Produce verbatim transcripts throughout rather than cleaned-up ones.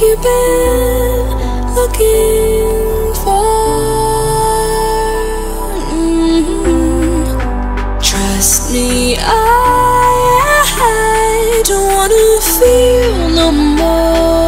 what you've been looking for. Mm-hmm. Trust me, I, I don't wanna feel no more.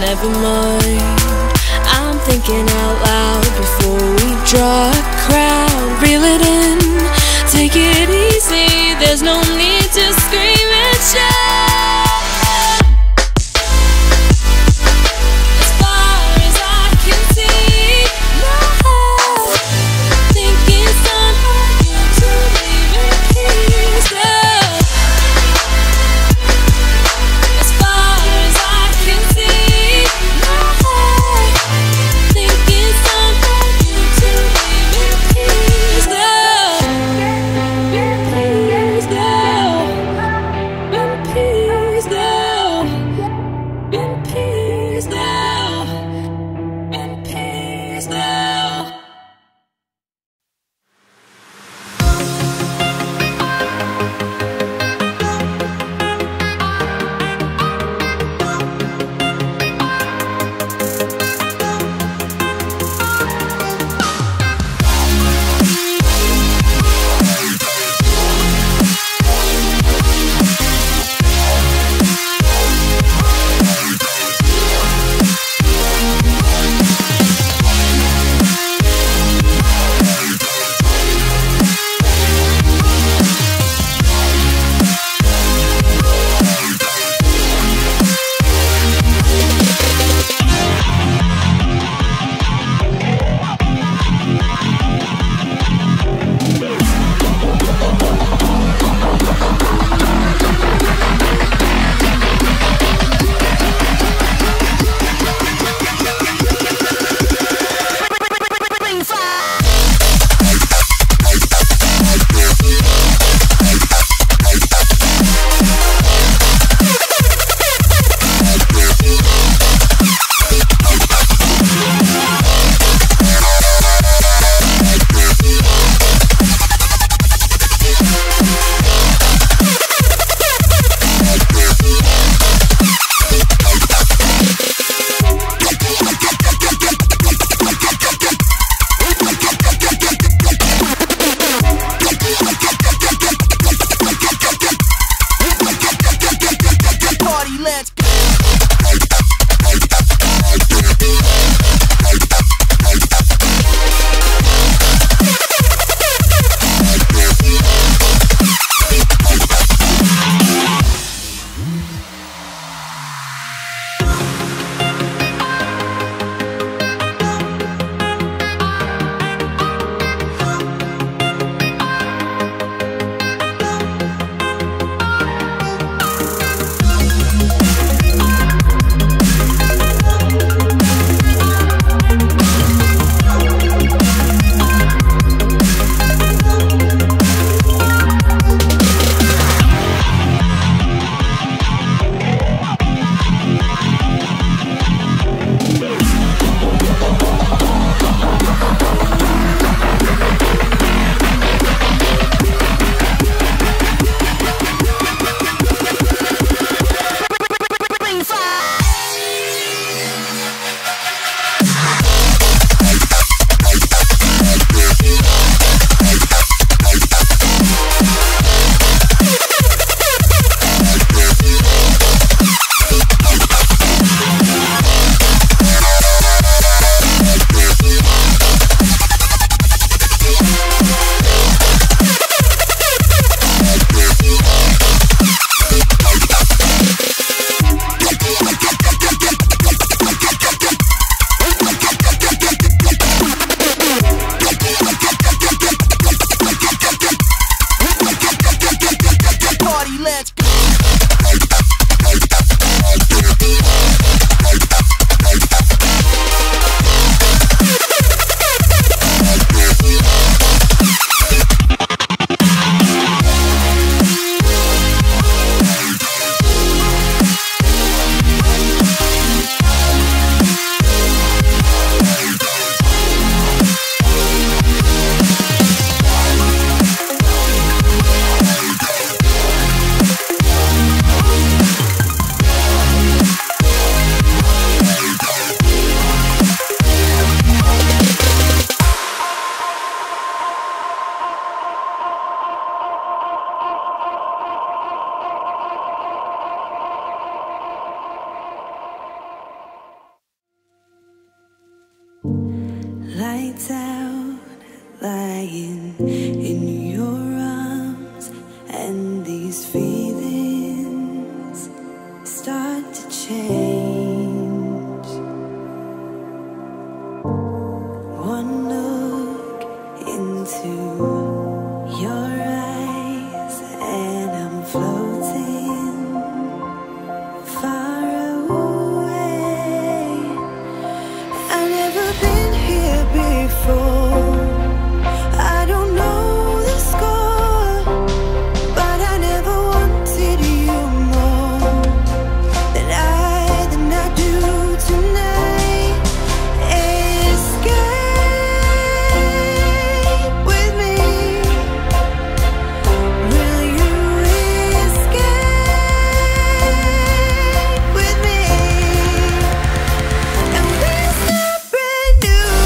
Never mind, I'm thinking out loud before we draw a crowd. Reel it in, take it easy, there's no need to scream and shout. Peace. nights out, lying in your arms, and these feelings start to change. One look into your eyes and I'm floating far away. I've never been here before, I don't know the score, but I never wanted you more than I, than I do tonight. Escape with me, will you escape with me? And we're still brand new.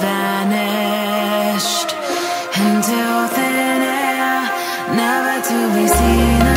Vanished into thin air, never to be seen.